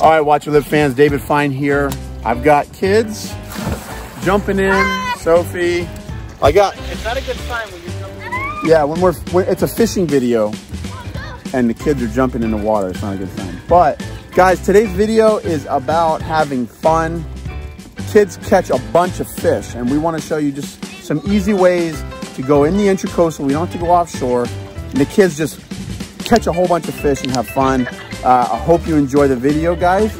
All right, Watch Your Lip fans, David Fine here. I've got kids jumping in, Sophie. I got. It's not a good sign when you're jumping in. Yeah, it's a fishing video and the kids are jumping in the water. It's not a good sign. But guys, today's video is about having fun. Kids catch a bunch of fish and we want to show you just some easy ways to go in the Intracoastal. We don't have to go offshore. And the kids just catch a whole bunch of fish and have fun. I hope you enjoy the video, guys.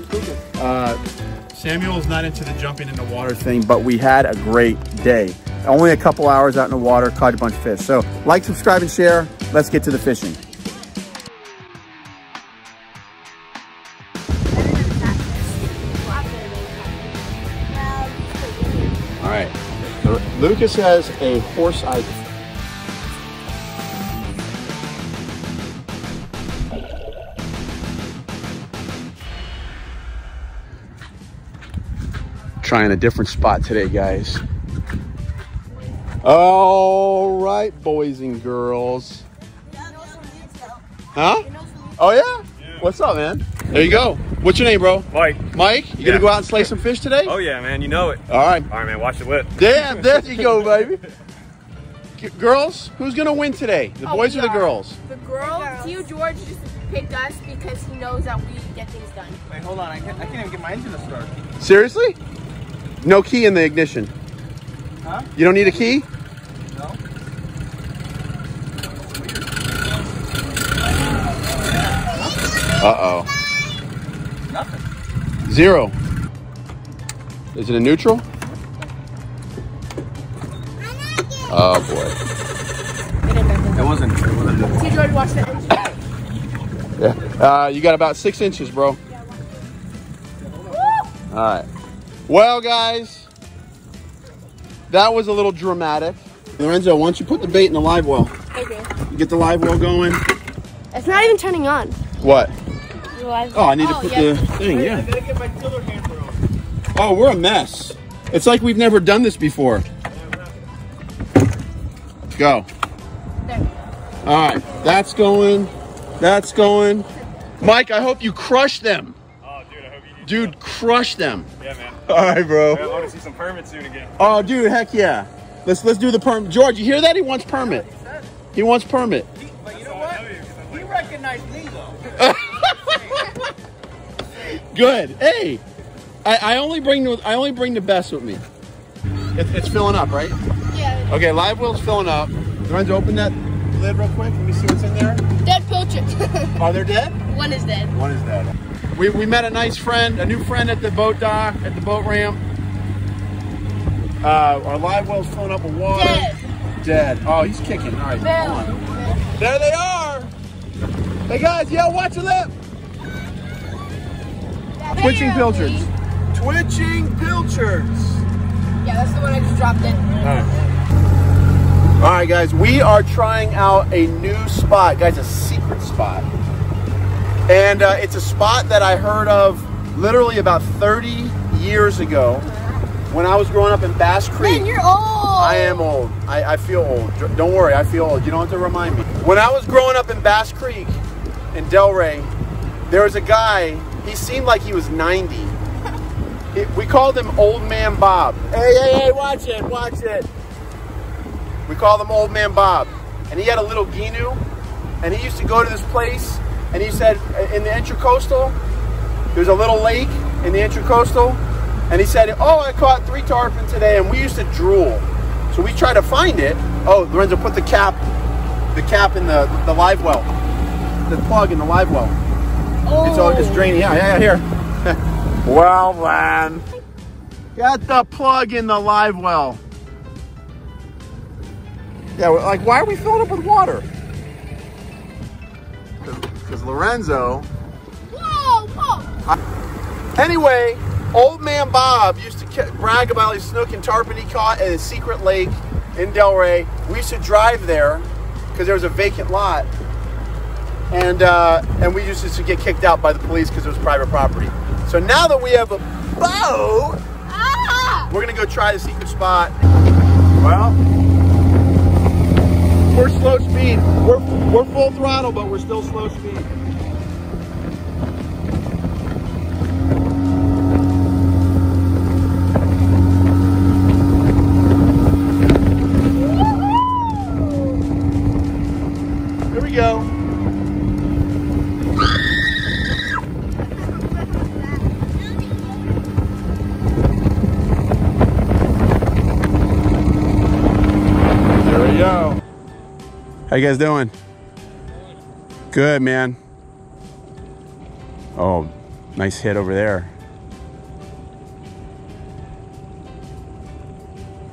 Samuel's not into the jumping in the water thing, but we had a great day. Only a couple hours out in the water, caught a bunch of fish. So like, subscribe, and share. Let's get to the fishing. All right, Lucas has a horse eye. Trying a different spot today, guys. All right, boys and girls. Huh? Oh, yeah? What's up, man? There you go. What's your name, bro? Mike. Mike, you gonna go out and slay some fish today? Oh, yeah, man. You know it. All right. All right, man. Watch the whip. Damn, there you go, baby. Girls, who's gonna win today? The boys or the girls? The girls. You, George, just picked us because he knows that we get things done. Wait, hold on. I can't even get my engine to start. Seriously? No key in the ignition. Huh? You don't need a key? No. Uh-oh. Nothing. Zero. Is it a neutral? Oh, boy. It wasn't. See, George, watch the engine. Yeah. You got about 6 inches, bro. Yeah, woo! All right. Well, guys, that was a little dramatic. Lorenzo, why don't you put the bait in the live well? Okay. You get the live well going. It's not even turning on. What? The live well. Oh, I need to put the thing, yeah. I gotta get my tiller handler on. Oh, we're a mess. It's like we've never done this before. Let's go. There we go. All right, that's going. That's going. Mike, I hope you crush them. Dude, crush them. Yeah, man. All right, bro. I want to see some permits soon again. Oh, dude, heck yeah. Let's do the permit. George, you hear that? He wants permit. He wants permit. But you know what? He recognized me, though. Good. Hey, I only bring the best with me. It's filling up, right? Yeah. Okay, live well's filling up. Lorenzo, open that lid real quick. Let me see what's in there. Dead poachers. Are they dead? One is dead. One is dead. We met a nice friend, a new friend at the boat dock, at the boat ramp. Our live well's filling up with water. Dead. Oh, he's kicking. All right, come on. There they are. Hey, guys, yo, watch your lip. Twitching pilchards. Twitching pilchards. Yeah, that's the one I just dropped in. All right. All right, guys, we are trying out a new spot. Guys, a secret spot. And it's a spot that I heard of literally about 30 years ago when I was growing up in Bass Creek. Man, you're old. I am old. I feel old. Don't worry, I feel old. You don't have to remind me. When I was growing up in Bass Creek in Delray, there was a guy, he seemed like he was 90. We called him Old Man Bob. Hey, watch it, watch it. We called him Old Man Bob. And he had a little ginu, and he used to go to this place. And he said, in the Intracoastal, there's a little lake in the Intracoastal. And he said, oh, I caught 3 tarpon today. And we used to drool. So we tried to find it. Oh, Lorenzo, put the cap in the live well. The plug in the live well. Oh. It's all just draining out. Yeah, here. Well, man. Got the plug in the live well. Yeah, like, why are we filling up with water? Because Lorenzo. Whoa, whoa. Anyway, Old Man Bob used to brag about his snook and tarpon he caught at a secret lake in Delray. We used to drive there because there was a vacant lot. And we used to get kicked out by the police because it was private property. So now that we have a boat, we're going to go try the secret spot. Well, we're slow speed. We're full throttle, but we're still slow speed. Yo. How you guys doing? Good, man. Oh, nice hit over there.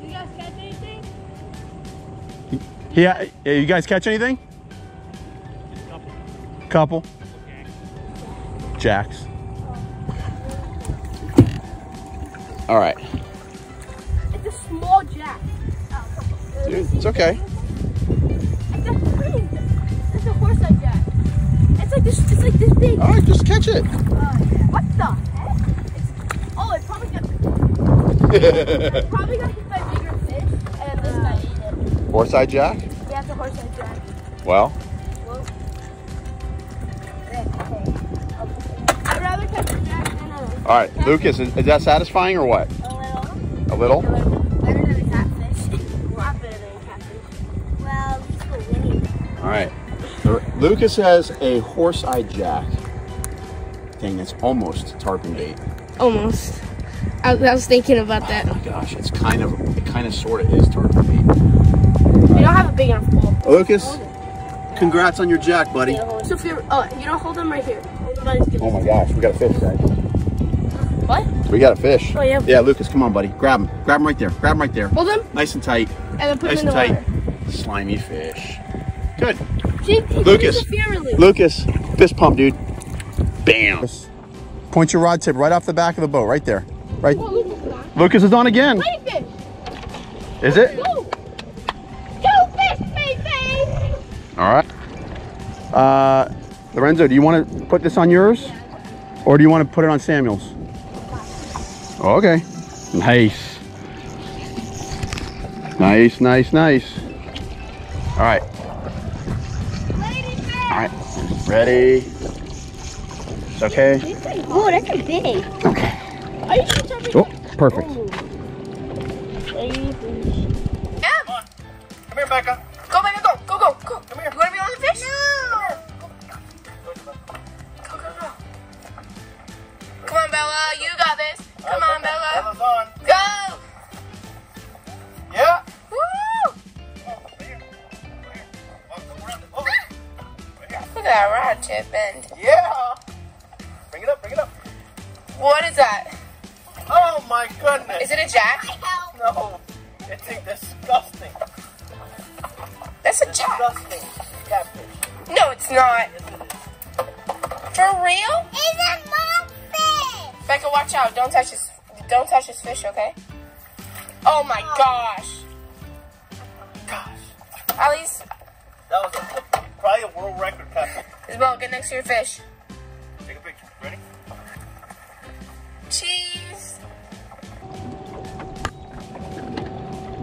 You guys catch anything? Yeah, you guys catch anything? Just a couple. Couple? Jacks. All right. It's a small jack. Dude, it's okay. It's a pretty. It's a horse-eyed jack. It's like this big. All right, just catch it. What the heck? It's, oh, it probably got. It's probably got hit by bigger fish, and this guy ate it. Horse-eyed jack? Yeah, it's a horse-eyed jack. Well. I'd rather catch a jack than a horse. All right, Lucas, is that satisfying or what? A little. A little. All right, Lucas has a horse-eyed jack. Dang, that's almost tarpon bait. Almost. I was thinking about that. Oh my gosh, it's it kind of sort of is tarpon bait. We don't have a big enough pole. Lucas, congrats on your jack, buddy. So if you're, you don't hold them right here. Oh my gosh, we got a fish, guys. What? We got a fish. Oh yeah. Yeah, Lucas, come on, buddy. Grab him. Grab him right there. Grab him right there. Hold him. Nice and tight. And then put him in the water. Slimy fish. Good. Lucas, fist pump, dude. Bam. Point your rod tip right off the back of the boat, right there. Right. Oh, Lucas is on again. Fish. Is it? Go. Go fish, baby. All right. Lorenzo, do you want to put this on yours? Yeah. Or do you want to put it on Samuel's? Oh, okay. Nice. Nice, nice, nice. All right. Alright, ready? It's okay. Oh, that's a big. Okay. Are you sure it's perfect. Oh. Yeah. Come on. Come here, Becca. Go, Becca, go. Go, go, go. Come here. You want to be on the fish? No. Go, go, go. Come on, Bella. You got this. Come on, Bella. Bella's on. Go. Yeah. That rod tip bend. Yeah. Bring it up, bring it up. What is that? Oh my goodness. Is it a jack? No. It's a disgusting. That's a jack. Disgusting catfish. No, it's not. Yes, it is. For real? It's a monster. Becca, watch out. Don't touch his fish, okay? Oh my gosh. Gosh. At least that was probably a world record catch. Isabel, get next to your fish. Take a picture. Ready? Cheese.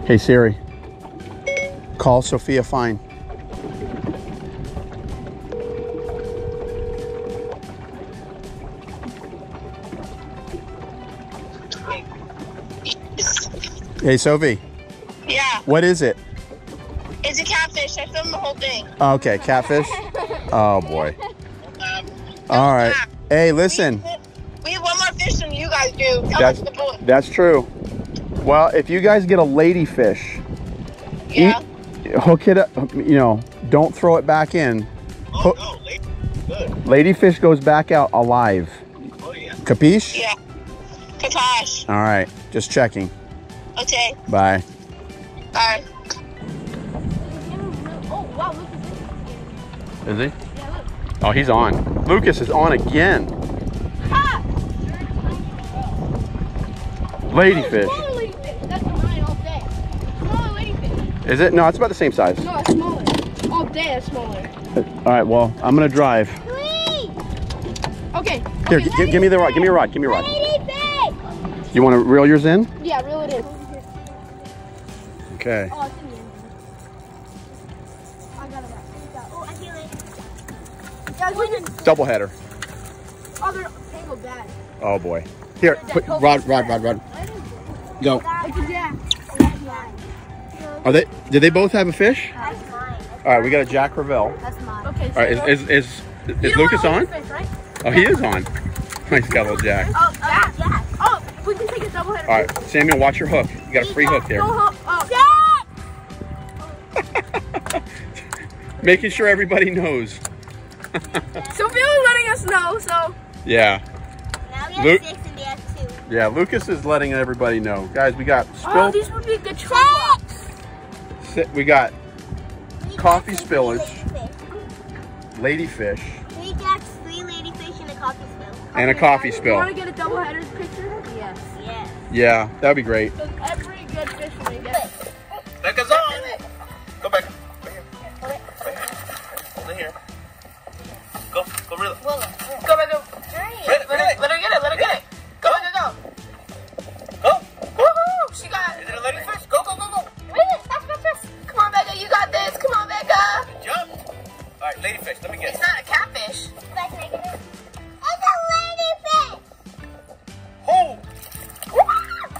Hey Siri, call Sophia Fine. Hey Sophie. Yeah. What is it? It's a catfish. I filmed the whole thing. Okay, catfish. Oh boy. All right. Hey, listen. We have one more fish than you guys do. That's true. Well, if you guys get a ladyfish, yeah. Hook it up. You know, don't throw it back in. Oh no, ladyfish goes back out alive. Oh yeah. Capiche? Yeah. Capiche. All right. Just checking. Okay. Bye. Bye. Wow, Lucas is he? Yeah, look. Oh, he's on. Lucas is on again. Ha! Ladyfish. Smaller ladyfish. That's mine all day. Smaller ladyfish. Is it? No, it's about the same size. No, it's smaller. All day it's smaller. All right, well, I'm going to drive. Please. Okay. Here, okay, give me the rod. Give me a rod. Give me a rod. Ladyfish. You want to reel yours in? Yeah, reel it in. Okay. Oh, double header. Oh, they're tangled bad. Oh boy. Here, put rod. Go. Are they? Did they both have a fish? That's mine. All right, we got a Jack Revelle. That's mine. Okay. All right, is Lucas on? Fish, right? Oh, he is on. Nice got a little Jack. Oh, Jack. Oh, we can take a double header. All right, Samuel, watch your hook. You got a free hook there. Jack. Making sure everybody knows. So Phil's letting us know, so. Yeah. Now we have six and they have two. Yeah, Lucas is letting everybody know. Guys, we got spill. Oh, these would be good traps. We got coffee spillage, ladyfish. We got three ladyfish and a coffee spill. And a coffee spill. You want to get a double-headed picture? Yes. Yes. Yeah, that would be great. So every good fish we get. Becca's on. Go back. Go reel it. Go back, go. Let her get it, let her get it. Go, go, go. Go. Woohoo! She got it. Is it a ladyfish? Go, go, go, go. Reel it, fast. Come on, Becca, you got this. Come on, Becca. Good job. All right, ladyfish, let me get it. It's not a catfish. It's a ladyfish. Oh!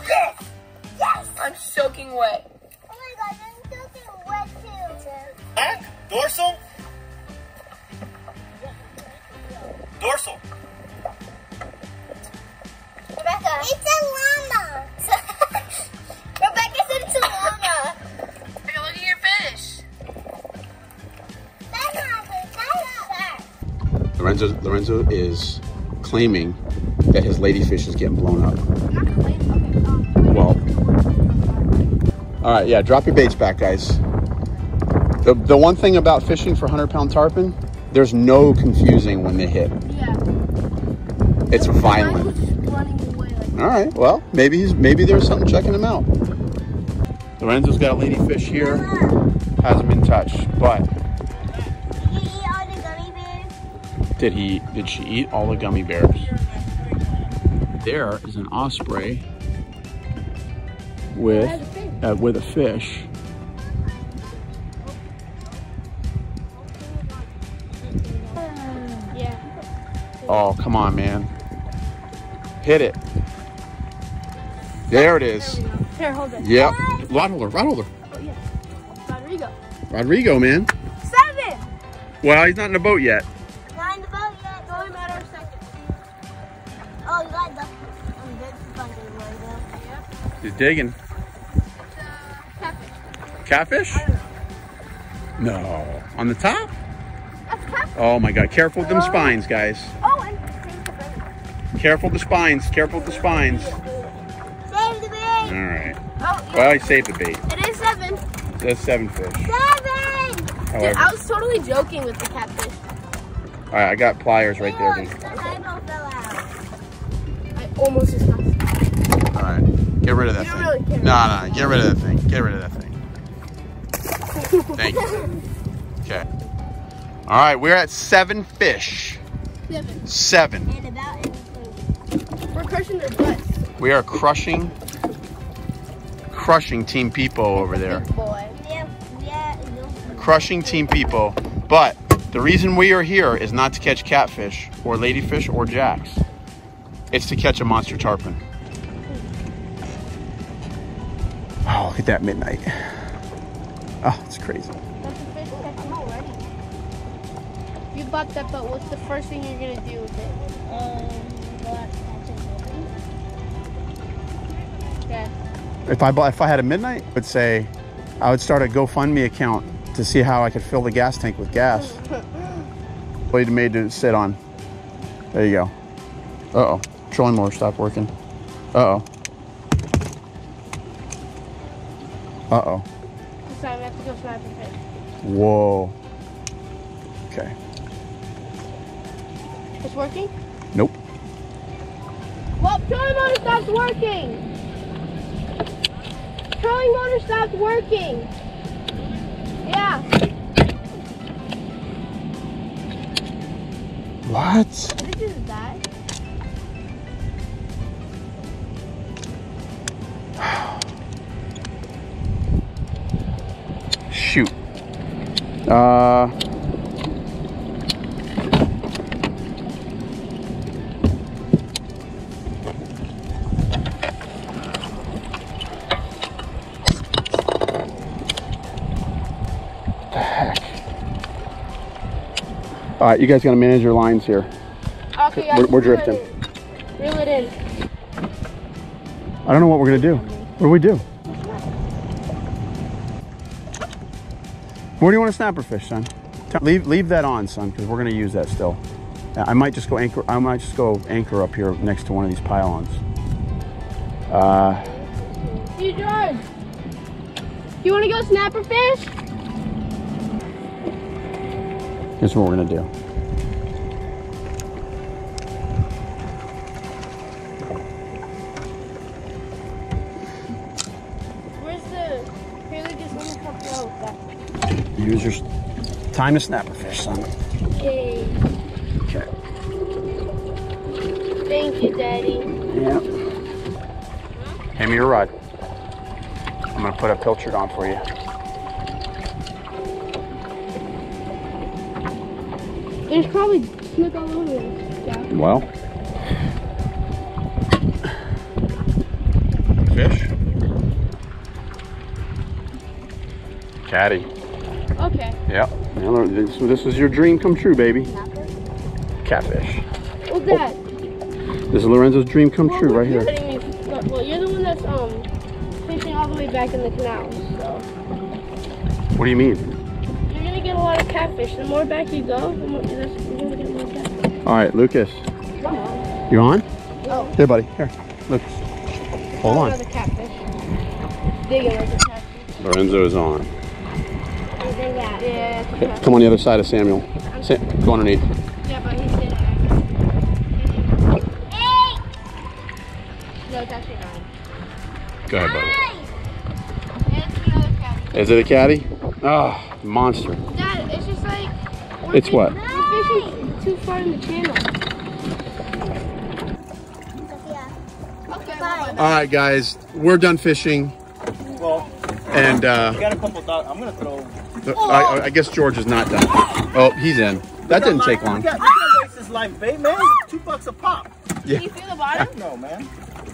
Yes! Yes! I'm soaking wet. Oh my God, I'm soaking wet too. Back, dorsal. Dorsal. Rebecca. It's a llama. Rebecca said it's a llama. Hey, look at your fish. That's not Lorenzo is claiming that his ladyfish is getting blown up. I'm not complaining. Well. All right, yeah, drop your baits back, guys. The one thing about fishing for 100-pound tarpon, there's no confusing when they hit. Yeah. It's violent. All right. Well, maybe there's something checking him out. Lorenzo's got a ladyfish here. Hasn't been touched, but did he eat all the gummy bears? Did she eat all the gummy bears? There is an osprey with a fish. Oh, come on, man. Hit it. There it is. Here, hold it. Yep. Rod holder. Oh, yeah. Rodrigo, man. 7! Well, he's not in the boat yet. Not in the boat yet. It's only a matter of seconds. Oh, you got the... He's digging. Catfish. Catfish? No. On the top? That's catfish. Oh, my God. Careful with them spines, guys. Careful the spines, careful the spines. Save the bait! Alright. Oh, yeah. Well, I saved the bait. It is 7. That's 7 fish. 7! Dude, I was totally joking with the catfish. Alright, I got pliers right there. I almost just lost it. Alright, get rid of that thing. Really no, get rid of that thing. Get rid of that thing. Thank you. Okay. Alright, we're at 7 fish. 7. And about we're crushing their butts. We are crushing Team Peepo over there. Good boy. Yeah. Crushing Team Peepo. But the reason we are here is not to catch catfish or ladyfish or jacks. It's to catch a monster tarpon. Oh, look at that midnight. Oh, it's crazy. That's a fish that I'm already. You bought that, but what's the first thing you're gonna do with it? Yeah. If I had a midnight, I would say I would start a GoFundMe account to see how I could fill the gas tank with gas. What you made to sit on. There you go. Uh-oh. Trolling motor stopped working. Uh-oh. Uh-oh. Sorry, we have to go snapping fish. Whoa. Okay. It's working? Nope. Well, trolling motor stopped working! The trolling motor stopped working. Yeah. What? This is bad. Shoot. All right, you guys gotta manage your lines here. Okay, guys, we're drifting. Reel it in. I don't know what we're gonna do. What do we do? Where do you want to snapper fish, son? Leave that on, son, because we're going to use that still. I might just go anchor. I might just go anchor up here next to one of these pylons. Hey George, you want to go snapper fish? Here's what we're going to do. Use your time to snapper fish, son. Okay. Okay. Thank you, Daddy. Yeah. Hand me your rod. I'm gonna put a pilchard on for you. There's probably snook all over it. Yeah. Well. Fish. Caddy. Okay. Yep. So this is your dream come true, baby. Catfish. What's that? Oh. This is Lorenzo's dream come true right here. Well, you're the one that's fishing all the way back in the canal. So. What do you mean? You're gonna get a lot of catfish. The more back you go, the more you're gonna get more catfish. All right, Lucas. Come on. You on? Oh. Here, buddy. Here, Lucas. Hold on. Another catfish. Digging like a catfish. Lorenzo's on. Yeah, come on the other side of Samuel. Go underneath. Yeah, but he's sitting there. Hey! No, it's actually nine. Go ahead, buddy. It's another caddy. Is it a caddy? Ah, oh, monster. Dad, it's just like... It's fishing, what? We're fishing too far in the channel. Okay, all right, guys. We're done fishing. Well, and... we got a couple dogs. I'm going to throw... I guess George is not done. Oh, he's in. That didn't take long. You can't waste this live bait, man. $2 a pop. Yeah. Can you feel the bottom? No, man.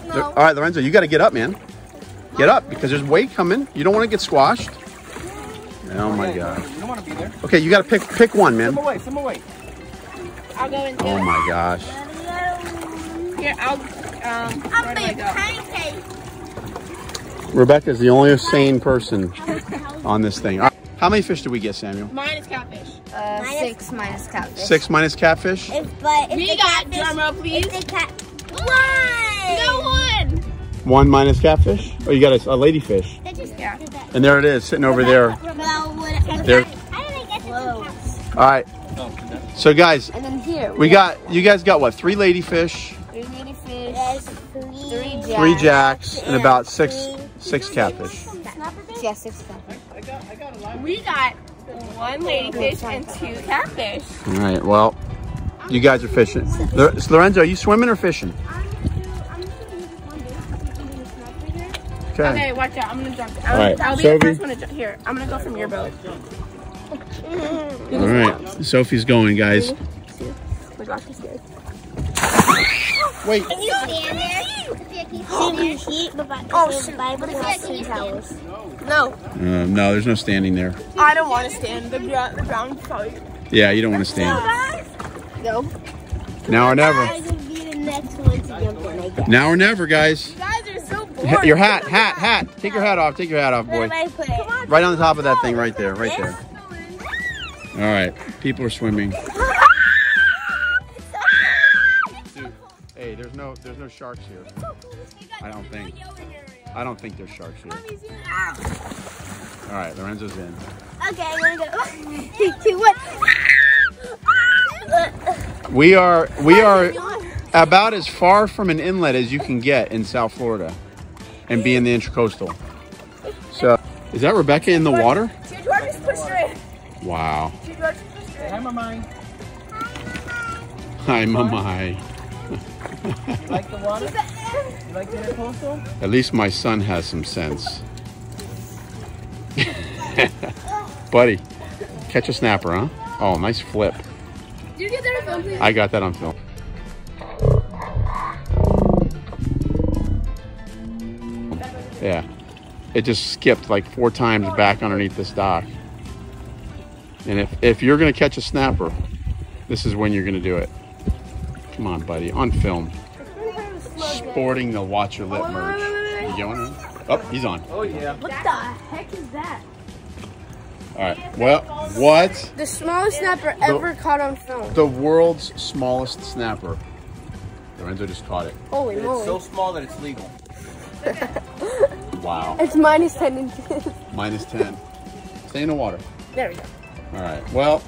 No. All right, Lorenzo, you got to get up, man. Get up because there's weight coming. You don't want to get squashed. Oh my God. You don't want to be there. Okay, you got to pick one, man. Swim away, swim away. I'll go into it. Oh my gosh. Here, I'll make pancakes. Rebecca's the only sane person on this thing. How many fish did we get, Samuel? Mine is catfish. Six minus catfish. Six minus catfish? We got drummer, please. One! One minus catfish? Oh, you got a ladyfish. Yeah. And there it is, sitting over there. There. All right. So, guys, and then here, we got you guys got what? Three ladyfish. Three ladyfish. Three jacks. And about six catfish. Yeah, six catfish. We got one ladyfish and two catfish. All right, well, you guys are fishing. Lorenzo, are you swimming or fishing? Okay, watch out. I'm going to jump. I'll be the first one to jump. Here, I'm going to go from your boat. All right, Sophie's going, guys. Wait. Oh, shoot. No. No, there's no standing there. I don't want to stand. The ground's probably... Yeah, you don't want to stand. No. Now or never. Now or never, guys. You guys are so bored. Your hat. Take your hat off. Take your hat off, boy. Right on the top of that thing right there. Right there. All right. People are swimming. There's no sharks here. I don't think there's sharks here. All right, Lorenzo's in. Okay, I'm gonna go. 3, 2, 1. We are about as far from an inlet as you can get in South Florida, and be in the Intracoastal. So, is that Rebecca in the water? Wow. Hi, Mamai. Hi, Mamai. You like the water? You like the Intracoastal? At least my son has some sense. Buddy, catch a snapper, huh? Oh, nice flip. Did you get that on film, please? I got that on film. Yeah. It just skipped like 4 times back underneath this dock. And if you're going to catch a snapper, this is when you're going to do it. Come on, buddy. On film. Sporting the Watch Your Lip merch. You going? Oh, he's on. Oh, yeah. What the heck is that? Alright, well, what? The smallest snapper ever caught on film. The world's smallest snapper. Lorenzo just caught it. Holy moly. It's so small that it's legal. Wow. It's minus 10 inches. Minus 10. Stay in the water. There we go. Alright, well,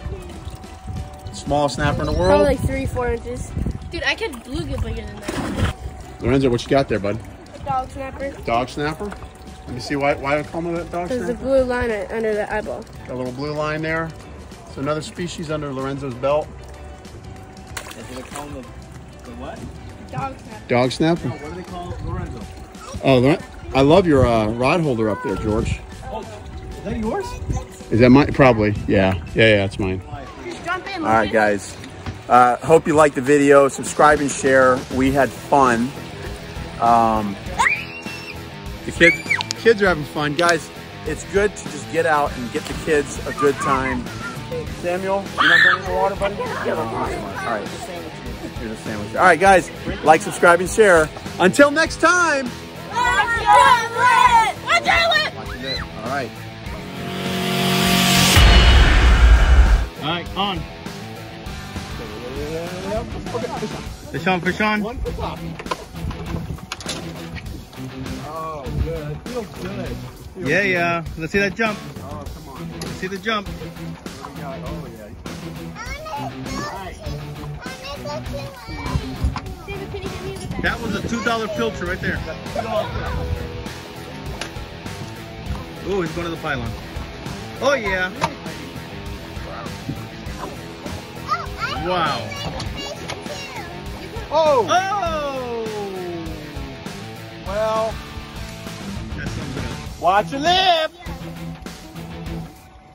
smallest snapper in the world. Probably like 3 or 4 inches. Dude, I could bluegill bigger than that. Lorenzo, what you got there, bud? A dog snapper. Dog snapper? Let me see why I call them that dog snapper. There's a blue line under the eyeball. Got a little blue line there. It's another species under Lorenzo's belt. That's what they call them. The what? Dog snapper. Dog snapper? No, what do they call Lorenzo? Oh, I love your rod holder up there, George. Oh, is that yours? Is that mine? Probably. Yeah. Yeah, it's mine. All right, guys. Hope you liked the video. Subscribe and share. We had fun. The kids are having fun. Guys, it's good to just get out and get the kids a good time. Samuel, you're not going in the water, buddy? Yeah, all right. Here's a sandwich. All right, guys. Like, subscribe, and share. Until next time. Watch your lip. Watch your lip. Watch your lip. All right. All right, on. Fish on, fish on. One for top. Oh, good. It feels good. Yeah, yeah. Let's see that jump. Oh, come on. Let's see the jump. Oh, yeah. Right. That was a $2 filter right there. Ooh, he's going to the pylon. Oh, yeah. Wow. Oh! Oh! Well, watch your lip!